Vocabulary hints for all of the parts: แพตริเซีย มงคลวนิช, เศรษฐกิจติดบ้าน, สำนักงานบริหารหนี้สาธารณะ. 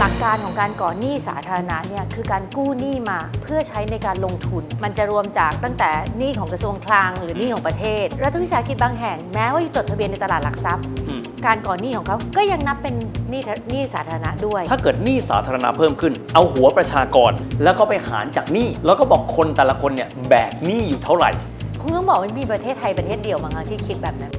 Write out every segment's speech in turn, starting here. หลักการของการก่อหนี้สาธารณะเนี่ยคือการกู้หนี้มาเพื่อใช้ในการลงทุนมันจะรวมจากตั้งแต่หนี้ของกระทรวงคลังหรือหนี้ของประเทศรัฐวิสาหกิจบางแห่งแม้ว่าอยู่จดทะเบียนในตลาดหลักทรัพย์การก่อหนี้ของเขาก็ยังนับเป็นหนี้สาธารณะด้วยถ้าเกิดหนี้สาธารณะเพิ่มขึ้นเอาหัวประชากรแล้วก็ไปหารจากหนี้แล้วก็บอกคนแต่ละคนเนี่ยแบกหนี้อยู่เท่าไหร่คงต้องบอกว่ามีประเทศไทยประเทศเดียวมั้งที่คิดแบบนั้น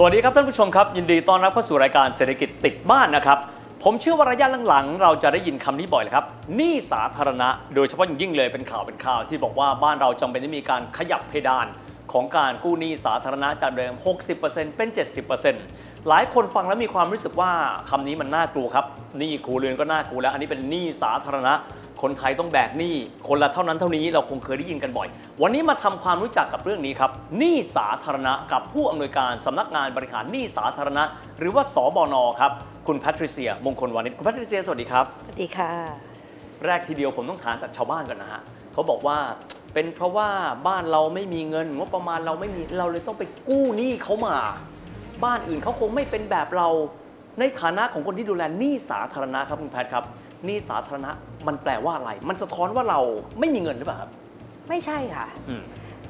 สวัสดีครับท่านผู้ชมครับยินดีต้อนรับเข้าสู่รายการเศรษฐกิจติดบ้านนะครับผมเชื่อว่าระยะหลังๆเราจะได้ยินคำนี้บ่อยเลยครับหนี้สาธารณะโดยเฉพาะอย่างยิ่งเลยเป็นข่าวที่บอกว่าบ้านเราจำเป็นต้องมีการขยับเพดานของการกู้หนี้สาธารณะจากเดิม 60% เป็น 70% หลายคนฟังแล้วมีความรู้สึกว่าคำนี้มันน่ากลัวครับหนี้ครัวเรือนก็น่ากลัวแล้วอันนี้เป็นหนี้สาธารณะคนไทยต้องแบกหนี้คนละเท่านั้นเท่านี้เราคงเคยได้ยินกันบ่อยวันนี้มาทำความรู้จักกับเรื่องนี้ครับหนี้สาธารณะกับผู้อำนวยการสำนักงานบริหารหนี้สาธารณะหรือว่าสบน.ครับคุณแพทริเซียมงคลวานิชคุณแพทริเซียสวัสดีครับสวัสดีค่ะแรกทีเดียวผมต้องถามจากชาวบ้านก่อนนะฮะเขาบอกว่าเป็นเพราะว่าบ้านเราไม่มีเงินงบประมาณเราไม่มีเราเลยต้องไปกู้หนี้เขามาบ้านอื่นเขาคงไม่เป็นแบบเราในฐานะของคนที่ดูแลหนี้สาธารณะครับคุณแพทครับหนี้สาธารณะมันแปลว่าอะไรมันสะท้อนว่าเราไม่มีเงินหรือเปล่าครับไม่ใช่ค่ะ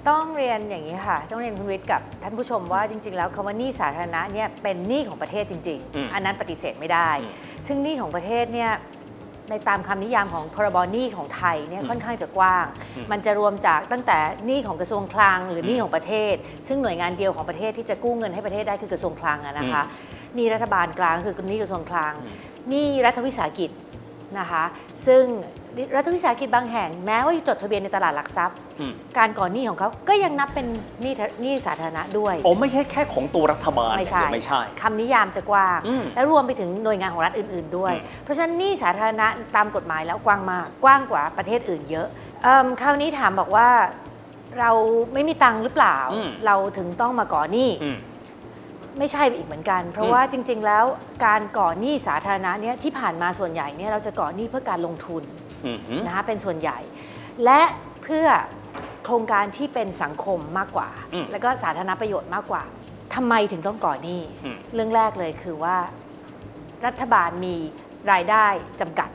ต้องเรียนอย่างนี้ค่ะต้องเรียนคุณวิทย์กับท่านผู้ชมว่าจริงๆแล้วคำว่าหนี้สาธารณะเนี่ยเป็นหนี้ของประเทศจริงๆอันนั้นปฏิเสธไม่ได้ซึ่งหนี้ของประเทศเนี่ยในตามคำนิยามของพรบหนี้ของไทยเนี่ยค่อนข้างจะกว้างมันจะรวมจากตั้งแต่หนี้ของกระทรวงคลังหรือหนี้ของประเทศซึ่งหน่วยงานเดียวของประเทศที่จะกู้เงินให้ประเทศได้คือกระทรวงคลังนะคะหนี้รัฐบาลกลางคือหนี้กระทรวงคลังหนี้รัฐวิสาหกิจนะคะซึ่งรัฐวิสาหกิจบางแห่งแม้ว่าอยู่จดทะเบียนในตลาดหลักทรัพย์การก่อหนี้ของเขาก็ยังนับเป็นหนี้สาธารณะด้วยอ๋อไม่ใช่แค่ของตัวรัฐบาลไม่ใช่คำนิยามจะกว้างและรวมไปถึงหน่วยงานของรัฐอื่นๆด้วยเพราะฉะนั้นหนี้สาธารณะตามกฎหมายแล้วกว้างมากกว้างกว่าประเทศอื่นเยอะคราวนี้ถามบอกว่าเราไม่มีตังค์หรือเปล่าเราถึงต้องมาก่อหนี้ไม่ใช่อีกเหมือนกันเพราะว่าจริงๆแล้วการก่อหนี้สาธารณะเนี่ยที่ผ่านมาส่วนใหญ่เนี่ยเราจะก่อหนี้เพื่อการลงทุนนะคะเป็นส่วนใหญ่และเพื่อโครงการที่เป็นสังคมมากกว่าแล้วก็สาธารณประโยชน์มากกว่าทำไมถึงต้องก่อหนี้เรื่องแรกเลยคือว่ารัฐบาลมีรายได้จำกัด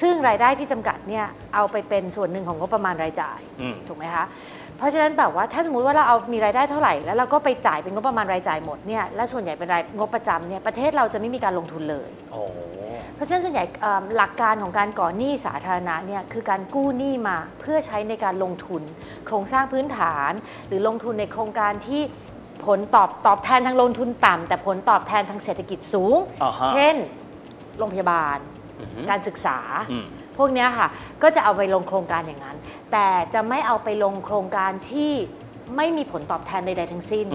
ซึ่งรายได้ที่จำกัดเนี่ยเอาไปเป็นส่วนหนึ่งของงบประมาณรายจ่ายถูกไหมคะเพราะฉะนั้นแบบว่าถ้าสมมติว่าเราเอามีรายได้เท่าไหร่แล้วเราก็ไปจ่ายเป็นงบประมาณรายจ่ายหมดเนี่ยและส่วนใหญ่เป็นรายงบประจำเนี่ยประเทศเราจะไม่มีการลงทุนเลย เพราะฉะนั้นส่วนใหญ่หลักการของการก่อหนี้สาธารณะเนี่ยคือการกู้หนี้มาเพื่อใช้ในการลงทุนโครงสร้างพื้นฐานหรือลงทุนในโครงการที่ผลตอบแทนทางลงทุนต่ำแต่ผลตอบแทนทางเศรษฐกิจสูง เช่นโรงพยาบาลการศึกษาพวกนี้ค่ะก็จะเอาไปลงโครงการอย่างนั้นแต่จะไม่เอาไปลงโครงการที่ไม่มีผลตอบแทนใดๆทั้งสิ้น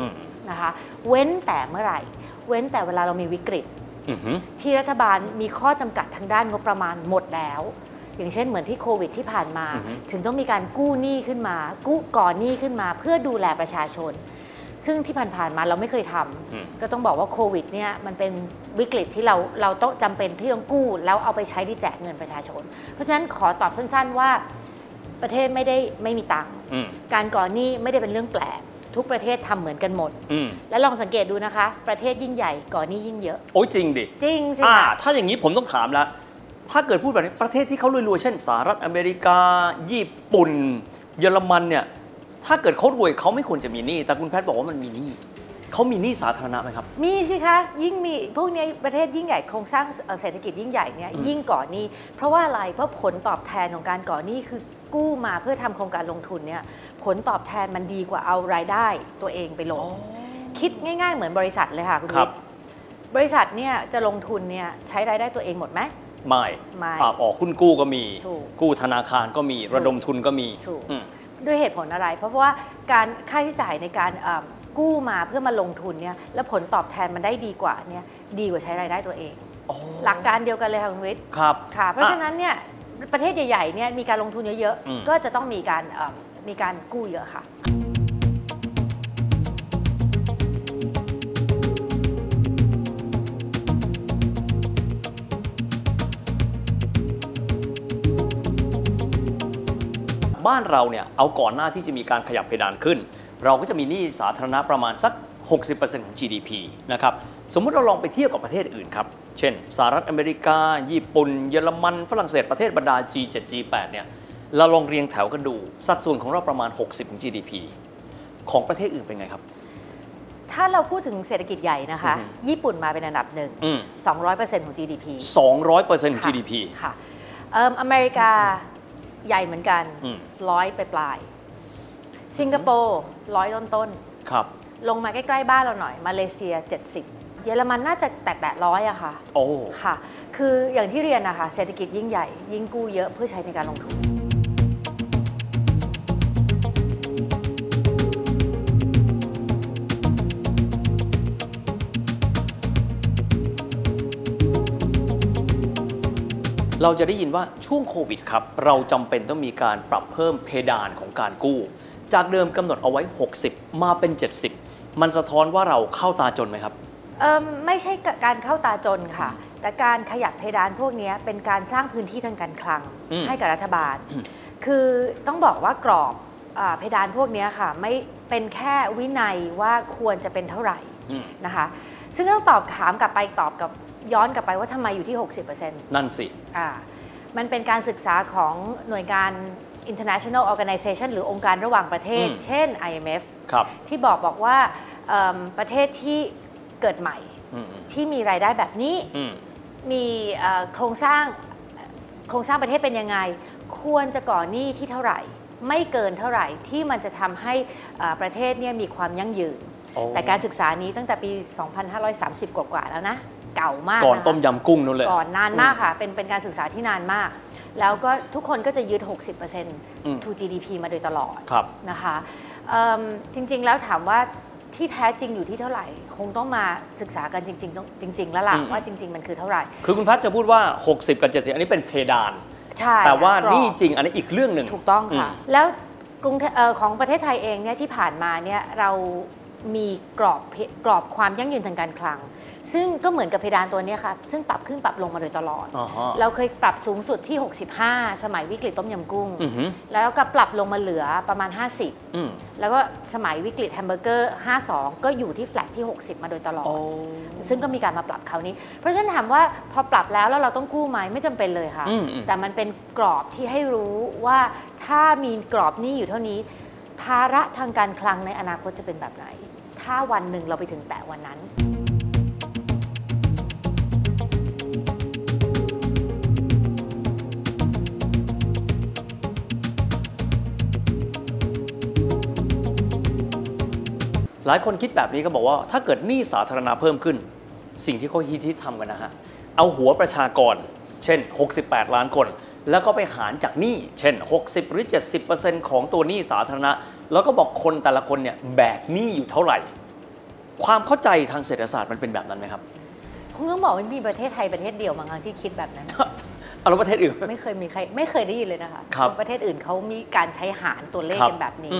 นะคะเว้นแต่เมื่อไหร่เว้นแต่เวลาเรามีวิกฤตที่รัฐบาลมีข้อจำกัดทางด้านงบประมาณหมดแล้วอย่างเช่นเหมือนที่โควิดที่ผ่านมาถึงต้องมีการกู้หนี้ขึ้นมากู้ก่อหนี้ขึ้นมาเพื่อดูแลประชาชนซึ่งที่ผ่านๆมาเราไม่เคยทำก็ต้องบอกว่าโควิดเนี่ยมันเป็นวิกฤตที่เราต้องจำเป็นที่ต้องกู้แล้วเอาไปใช้ที่แจกเงินประชาชนเพราะฉะนั้นขอตอบสั้นๆว่าประเทศไม่มีตังค์การก่อหนี้ไม่ได้เป็นเรื่องแปลกทุกประเทศทำเหมือนกันหมดและลองสังเกตดูนะคะประเทศยิ่งใหญ่ก่อหนี้ยิ่งเยอะโอ้ยจริงดิจริงสิถ้าอย่างนี้ผมต้องถามละถ้าเกิดพูดแบบนี้ประเทศที่เขารวยๆเช่นสหรัฐอเมริกาญี่ปุ่นเยอรมันเนี่ยถ้าเกิดเขารวยเขาไม่ควรจะมีหนี้แต่คุณแพทย์บอกว่ามันมีหนี้เขามีหนี้สาธารณะไหมครับมีสิคะยิ่งมีพวกนี้ประเทศยิ่งใหญ่โครงสร้างเศรษฐกิจยิ่งใหญ่เนี่ยยิ่งก่อหนี้เพราะว่าอะไรเพราะผลตอบแทนของการก่อหนี้คือกู้มาเพื่อทำโครงการลงทุนเนี่ยผลตอบแทนมันดีกว่าเอารายได้ตัวเองไปลงคิดง่ายๆเหมือนบริษัทเลยค่ะคุณวิทย์บริษัทเนี่ยจะลงทุนเนี่ยใช้รายได้ตัวเองหมดไหมไม่ออกหุ้นกู้ก็มีกู้ธนาคารก็มีระดมทุนก็มีด้วยเหตุผลอะไรเพราะว่าการค่าใช้จ่ายในการกู้มาเพื่อมาลงทุนเนี่ยแล้วผลตอบแทนมันได้ดีกว่าเนี่ยดีกว่าใช้รายได้ตัวเองหลักการเดียวกันเลยค่ะคุณวิทย์ครับค่ะเพราะฉะนั้นเนี่ยประเทศใหญ่ๆเนี่ยมีการลงทุนเยอะๆก็จะต้องมีการกู้เยอะค่ะ บ้านเราเนี่ยเอาก่อนหน้าที่จะมีการขยับเพดานขึ้นเราก็จะมีหนี้สาธารณะประมาณสัก 60% ของ GDP นะครับสมมุติเราลองไปเทียบกับประเทศอื่นครับเช่นสหรัฐอเมริกาญี่ปุ่นเยอรมันฝรั่งเศสประเทศบรรดา G7 G8 เนี่ยเราลองเรียงแถวกันดูสัดส่วนของเราประมาณ 60% ของ GDP ของประเทศอื่นเป็นไงครับถ้าเราพูดถึงเศรษฐกิจใหญ่นะคะญี่ปุ่นมาเป็นอันดับหนึ่ง 200% ของ GDP 200% ของ GDP ค่ะอเมริกาใหญ่เหมือนกัน100 ปลายสิงคโปร์100 ต้นครับลงมาใกล้ๆบ้านเราหน่อยมาเลเซีย70เยอรมันน่าจะแตะ100อะค่ะโอ้ค่ะคืออย่างที่เรียนนะคะเศรษฐกิจยิ่งใหญ่ยิ่งกู้เยอะเพื่อใช้ในการลงทุนเราจะได้ยินว่าช่วงโควิดครับเราจำเป็นต้องมีการปรับเพิ่มเพดานของการกู้จากเดิมกำหนดเอาไว้60มาเป็น70มันสะท้อนว่าเราเข้าตาจนไหมครับไม่ใช่การเข้าตาจนค่ะแต่การขยับเพดานพวกนี้เป็นการสร้างพื้นที่ทางการคลังให้กับรัฐบาลคือต้องบอกว่ากรอบเพดานพวกนี้ค่ะไม่เป็นแค่วินัยว่าควรจะเป็นเท่าไหร่นะคะซึ่งต้องตอบถามกลับไปตอบกับย้อนกลับไปว่าทำไมอยู่ที่ 60% นั่นสิมันเป็นการศึกษาของหน่วยงาน international organization หรือองค์การระหว่างประเทศเช่น IMF ที่บอกว่าประเทศที่เกิดใหม่ที่มีรายได้แบบนี้มีโครงสร้างประเทศเป็นยังไงควรจะก่อหนี้ที่เท่าไหร่ไม่เกินเท่าไหร่ที่มันจะทำให้ประเทศเนี่ยมีความยั่งยืนแต่การศึกษานี้ตั้งแต่ปี 2530 กว่าแล้วนะเก่ามากก่อนต้มยำกุ้งนั่นเลยก่อนนานมากค่ะเป็นการศึกษาที่นานมากแล้วก็ทุกคนก็จะยึด 60% to GDP มาโดยตลอดนะคะจริงๆแล้วถามว่าที่แท้จริงอยู่ที่เท่าไหร่คงต้องมาศึกษากันจริงๆแล้วล่ะว่าจริงๆมันคือเท่าไหร่คือคุณพัชจะพูดว่า60กับ70อันนี้เป็นเพดานใช่แต่ว่านี่จริงอันนี้อีกเรื่องหนึ่งถูกต้องค่ะแล้วของประเทศไทยเองเนี่ยที่ผ่านมาเนี่ยเรามีกรอบความยั่งยืนทางการคลังซึ่งก็เหมือนกับเพดานตัวนี้ค่ะซึ่งปรับขึ้นปรับลงมาโดยตลอดเราเคยปรับสูงสุดที่65สมัยวิกฤตต้มยำกุ้งแล้วก็ปรับลงมาเหลือประมาณ50แล้วก็สมัยวิกฤตแฮมเบอร์เกอร์52ก็อยู่ที่แฟลตที่60มาโดยตลอดซึ่งก็มีการมาปรับคราวนี้เพราะฉะนั้นถามว่าพอปรับแล้วเราต้องกู้ไหมไม่จำเป็นเลยค่ะแต่มันเป็นกรอบที่ให้รู้ว่าถ้ามีกรอบนี้อยู่เท่านี้ภาระทางการคลังในอนาคตจะเป็นแบบไหนถ้าวันหนึ่งเราไปถึงแต่วันนั้นหลายคนคิดแบบนี้ก็บอกว่าถ้าเกิดหนี้สาธารณะเพิ่มขึ้นสิ่งที่เขาฮิตทำกันนะฮะเอาหัวประชากรเช่น68ล้านคนแล้วก็ไปหารจากหนี้เช่น60หรือ 70% ของตัวหนี้สาธารณะแล้วก็บอกคนแต่ละคนเนี่ยแบกหนี้อยู่เท่าไหร่ความเข้าใจทางเศรษฐศาสตร์มันเป็นแบบนั้นไหมครับคงต้องบอกว่ามีประเทศไทยประเทศเดียวบางครั้งที่คิดแบบนั้นเอาแล้วประเทศอื่นไม่เคยมีใครไม่เคยได้ยินเลยนะคะประเทศอื่นเขามีการใช้หารตัวเลขกันแบบนี้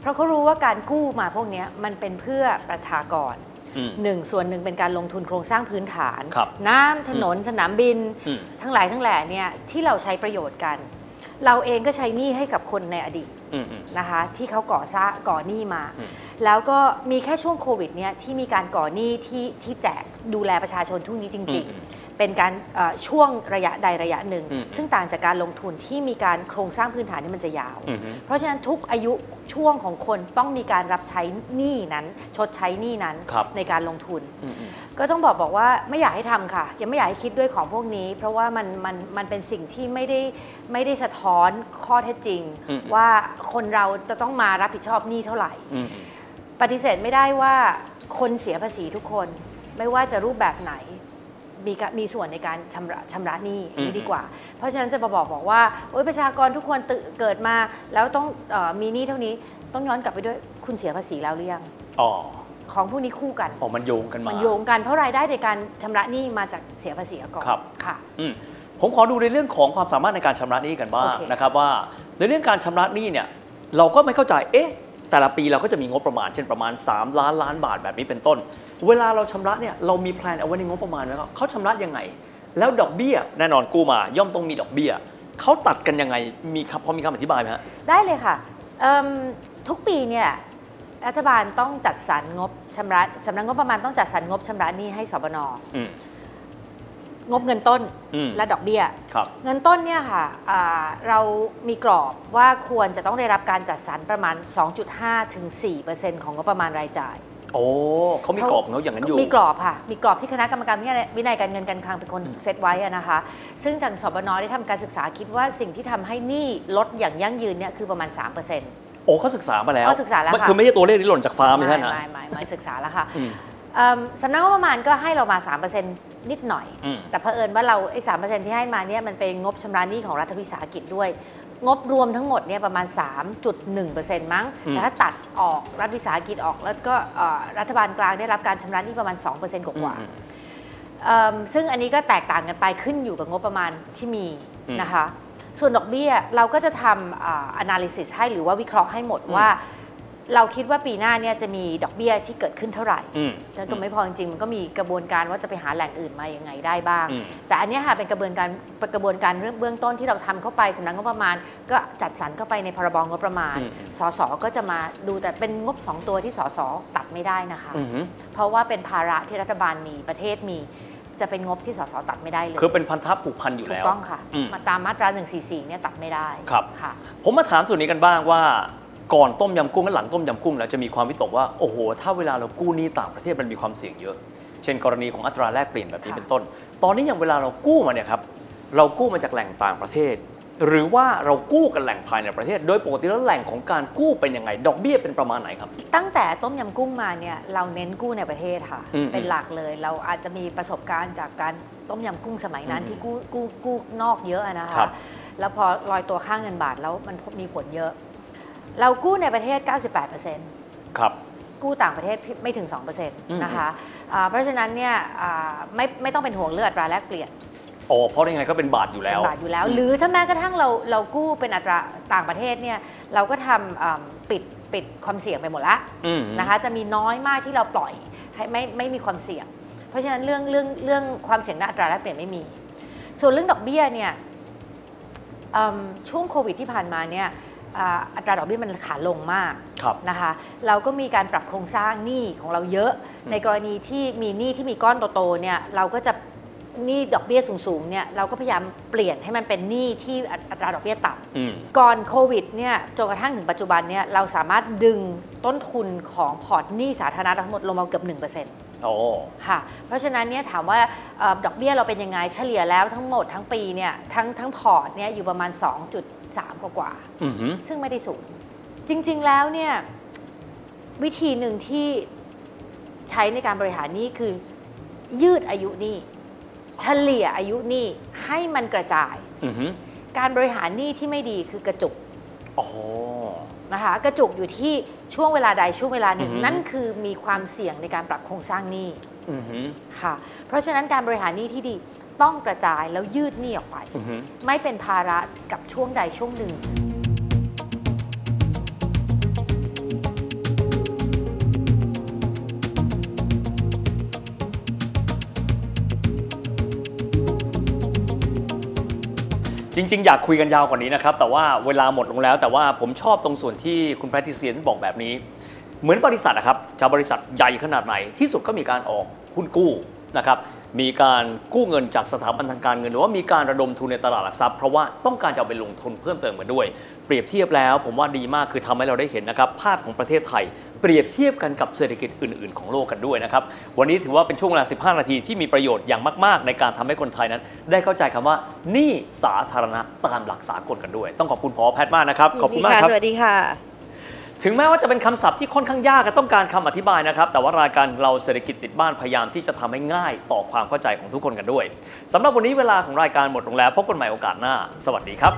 เพราะเขารู้ว่าการกู้มาพวกนี้มันเป็นเพื่อประชากรส่วนหนึ่งเป็นการลงทุนโครงสร้างพื้นฐานน้ำถนนสนามบินทั้งหลายทั้งแหล่เนี่ยที่เราใช้ประโยชน์กันเราเองก็ใช้หนี้ให้กับคนในอดีตนะคะที่เขาก่อหนี้มาแล้วก็มีแค่ช่วงโควิดเนี่ยที่มีการก่อหนี้ที่แจกดูแลประชาชนทุกนี้จริงๆเป็นการช่วงระยะใดระยะหนึ่งซึ่งต่างจากการลงทุนที่มีการโครงสร้างพื้นฐานนี่มันจะยาวเพราะฉะนั้นทุกอายุช่วงของคนต้องมีการรับใช้หนี้นั้นชดใช้หนี้นั้นในการลงทุนก็ต้องบอกว่าไม่อยากให้ทำค่ะยังไม่อยากให้คิดด้วยของพวกนี้เพราะว่ามันเป็นสิ่งที่ไม่ได้สะท้อนข้อเท็จจริงว่าคนเราจะต้องมารับผิดชอบหนี้เท่าไหร่ปฏิเสธไม่ได้ว่าคนเสียภาษีทุกคนไม่ว่าจะรูปแบบไหนมีส่วนในการชำระหนี้นี่ดีกว่าเพราะฉะนั้นจะมาบอกว่าโอ๊ยประชากรทุกคนเกิดมาแล้วต้องมีหนี้เท่านี้ต้องย้อนกลับไปด้วยคุณเสียภาษีแล้วหรือยังของพวกนี้คู่กันมันโยงกันเพราะรายได้ในการชำระหนี้มาจากเสียภาษีก่อนค่ะผมขอดูในเรื่องของความสามารถในการชำระหนี้กันบ้างนะครับว่าในเรื่องการชำระหนี้เนี่ยเราก็ไม่เข้าใจแต่ละปีเราก็จะมีงบประมาณเช่นประมาณ3ล้านล้านบาทแบบนี้เป็นต้นเวลาเราชำระเนี่ยเรามีแพลนเอาไว้ในงบประมาณไว้เขาชำระยังไงแล้วดอกเบี้ยแน่นอนกู้มาย่อมต้องมีดอกเบี้ย เขาตัดกันยังไงพอมีคำอธิบายไหมฮะได้เลยค่ะทุกปีเนี่ยรัฐบาลต้องจัดสรรงบชำระสำนักงบประมาณต้องจัดสรรงบชำระหนี้ให้สปน.งบเงินต้นและดอกเบี้ยเงินต้นเนี่ยค่ะเรามีกรอบว่าควรจะต้องได้รับการจัดสรรประมาณ 2.5 ถึง 4% ของงบประมาณรายจ่ายโอ้เขามีกรอบเขาอย่างนั้นอยู่มีกรอบค่ะมีกรอบที่คณะกรรมการวินัยการเงินการคลังเป็นคนเซตไว้นะคะซึ่งทางสปน.ได้ทำการศึกษาคิดว่าสิ่งที่ทำให้หนี้ลดอย่างยั่งยืนเนี่ยคือประมาณ 3%โอ้เขาศึกษามาแล้วเขาศึกษาแล้วค่ะคือไม่ใช่ตัวเลขที่หล่นจากฟ้าไม่ใช่นะไม่ศึกษาแล้วค่ะสำนักงบประมาณก็ให้เรามา 3% นิดหน่อยแต่เผอิญว่าเราไอ้ 3% ที่ให้มาเนี่ยมันเป็นงบชำระหนี้ของรัฐวิสาหกิจด้วยงบรวมทั้งหมดเนี่ยประมาณ 3.1% มั้งแต่ถ้าตัดออกรัฐวิสาหกิจออกแล้วก็รัฐบาลกลางได้รับการชำระหนี้ประมาณ 2% กว่าๆซึ่งอันนี้ก็แตกต่างกันไปขึ้นอยู่กับงบประมาณที่มีนะคะส่วนดอกเบี้ยเราก็จะทำ analysis ให้หรือว่าวิเคราะห์ให้หมดว่าเราคิดว่าปีหน้าเนี่ยจะมีดอกเบี้ยที่เกิดขึ้นเท่าไหร่ถ้าก็ไม่พอจริงๆมันก็มีกระบวนการว่าจะไปหาแหล่งอื่นมาอย่างไงได้บ้างแต่อันนี้ค่ะเป็นกระบวนการเรื่องเบื้องต้นที่เราทำเข้าไปสำนักงบประมาณก็จัดสรรเข้าไปในพรบงบประมาณสสก็จะมาดูแต่เป็นงบ2ตัวที่สสตัดไม่ได้นะคะเพราะว่าเป็นภาระที่รัฐบาลมีประเทศมีจะเป็นงบที่สสตัดไม่ได้เลยคือเป็นพันธะผูกพันอยู่แล้วถูกต้องค่ะมาตามมาตรา144เนี่ยตัดไม่ได้ครับค่ะผมมาถามส่วนนี้กันบ้างว่าก่อนต้มยำกุ้งและหลังต้มยำกุ้งเราจะมีความวิตกว่าโอ้โหถ้าเวลาเรากู้หนี้ต่างประเทศมันมีความเสี่ยงเยอะเช่นกรณีของอัตราแลกเปลี่ยนแบบนี้เป็นต้นตอนนี้อย่างเวลาเรากู้มาเนี่ยครับเรากู้มาจากแหล่งต่างประเทศหรือว่าเรากู้กันแหล่งภายในประเทศโดยปกติแล้วแหล่งของการกู้เป็นยังไงดอกเบี้ยเป็นประมาณไหนครับตั้งแต่ต้มยำกุ้งมาเนี่ยเราเน้นกู้ในประเทศค่ะเป็นหลักเลยเราอาจจะมีประสบการณ์จากการต้มยำกุ้งสมัยนั้นที่กู้นอกเยอะนะคะแล้วพอลอยตัวค่าเงินบาทแล้วมันมีผลเยอะเรากู้ในประเทศ 98% ครับกู้ต่างประเทศไม่ถึง 2% นะคะเพราะฉะนั้นเนี่ยไม่ต้องเป็นห่วงเรื่องอัตราแลกเปลี่ยนโอ้เพราะยังไงก็เป็นบาทอยู่แล้วบาทอยู่แล้วหรือถ้าแม้กระทั่งเรากู้เป็นอัตราต่างประเทศเนี่ยเราก็ทำปิดความเสี่ยงไปหมดละนะคะจะมีน้อยมากที่เราปล่อยให้ไม่มีความเสี่ยงเพราะฉะนั้นเรื่องความเสี่ยงด้านอัตราแลกเปลี่ยนไม่มีส่วนเรื่องดอกเบี้ยเนี่ยช่วงโควิดที่ผ่านมาเนี่ยอัตราดอกเบี้ยมันขาลงมากนะคะเราก็มีการปรับโครงสร้างหนี้ของเราเยอะในกรณีที่มีหนี้ที่มีก้อนโตๆเนี่ยเราก็จะหนี้ดอกเบี้ยสูงๆเนี่ยเราก็พยายามเปลี่ยนให้มันเป็นหนี้ที่อัตราดอกเบี้ยต่ำก่อนโควิดเนี่ยจนกระทั่งถึงปัจจุบันเนี่ยเราสามารถดึงต้นทุนของพอร์ตหนี้สาธารณะทั้งหมดลงมาเกือบ 1%ค่ะเพราะฉะนั้นเนี่ยถามว่าดอกเบี้ยเราเป็นยังไงเฉลี่ยแล้วทั้งหมดทั้งปีเนี่ยทั้งพอร์ตเนี่ยอยู่ประมาณ 2.3 กว่าซึ่งไม่ได้สูงจริงๆแล้วเนี่ยวิธีหนึ่งที่ใช้ในการบริหารหนี้คือยืดอายุหนี้เฉลี่ยอายุหนี้ให้มันกระจายการบริหารหนี้ที่ไม่ดีคือกระจุกนะคะกระจุกอยู่ที่ช่วงเวลาใดช่วงเวลาหนึ่งนั่นคือมีความเสี่ยงในการปรับโครงสร้างหนี้ค่ะเพราะฉะนั้นการบริหารหนี้ที่ดีต้องกระจายแล้วยืดหนี้ออกไปไม่เป็นภาระกับช่วงใดช่วงหนึ่งจริงๆอยากคุยกันยาวกว่านี้นะครับแต่ว่าเวลาหมดลงแล้วแต่ว่าผมชอบตรงส่วนที่คุณแพทริเซียบอกแบบนี้เหมือนบริษัทนะครับจะบริษัทใหญ่ขนาดไหนที่สุดก็มีการออกหุ้นกู้นะครับมีการกู้เงินจากสถาบันทางการเงินหรือว่ามีการระดมทุนในตลาดหลักทรัพย์เพราะว่าต้องการจะเอาไปลงทุนเพิ่มเติมกันด้วยเปรียบเทียบแล้วผมว่าดีมากคือทำให้เราได้เห็นนะครับภาพของประเทศไทยเปรียบเทียบกันกับเศรษฐกิจอื่นๆของโลกกันด้วยนะครับวันนี้ถือว่าเป็นช่วงเวลา15นาทีที่มีประโยชน์อย่างมากๆในการทำให้คนไทยนั้นได้เข้าใจคำว่าหนี้สาธารณะตามหลักสากลกันด้วยต้องขอบคุณผอ.แพทย์มากนะครับขอบคุณมากครับสวัสดีค่ะถึงแม้ว่าจะเป็นคำศัพท์ที่ค่อนข้างยากและต้องการคำอธิบายนะครับแต่ว่ารายการเราเศรษฐกิจติดบ้านพยายามที่จะทำให้ง่ายต่อความเข้าใจของทุกคนกันด้วยสำหรับวันนี้เวลาของรายการหมดลงแล้วพบกันใหม่โอกาสหน้าสวัสดีครับ